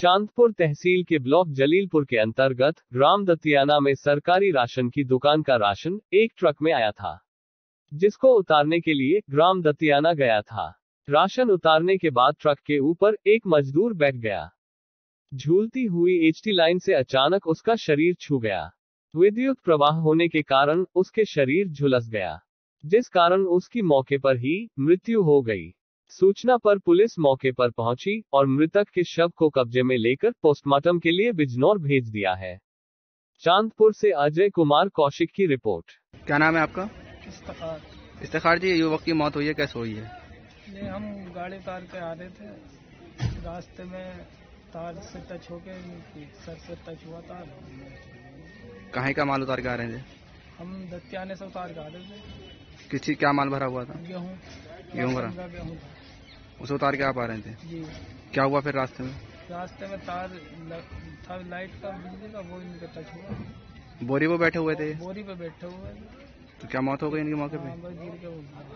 चांदपुर तहसील के ब्लॉक जलीलपुर के अंतर्गत ग्राम दतियाना में सरकारी राशन की दुकान का राशन एक ट्रक में आया था, जिसको उतारने के लिए ग्राम दतियाना गया था। राशन उतारने के बाद ट्रक के ऊपर एक मजदूर बैठ गया। झूलती हुई एचटी लाइन से अचानक उसका शरीर छू गया। विद्युत प्रवाह होने के कारण उसके शरीर झुलस गया, जिस कारण उसकी मौके पर ही मृत्यु हो गई। सूचना पर पुलिस मौके पर पहुंची और मृतक के शव को कब्जे में लेकर पोस्टमार्टम के लिए बिजनौर भेज दिया है। चांदपुर से अजय कुमार कौशिक की रिपोर्ट। क्या नाम है आपका? इस्तखार। इस्तखार जी, युवक की मौत हुई है, कैसे हुई है? नहीं, हम गाड़ी तार के आ रहे थे, रास्ते में तार से टच होके सर से टच हुआ तार। कहाँ का माल उतार के आ रहे थे? हम दतियाने से उतार के आ रहे थे। किसी क्या माल भरा हुआ था? गेहूँ भरा। उसे उतार के आप आ रहे थे जी। क्या हुआ फिर रास्ते में? रास्ते में तार था लाइट का, बिजली का, वो इनके टच हुआ। बोरी पे बैठे हुए थे? बोरी पे बैठे हुए। तो क्या मौत हो गई इनकी मौके पे?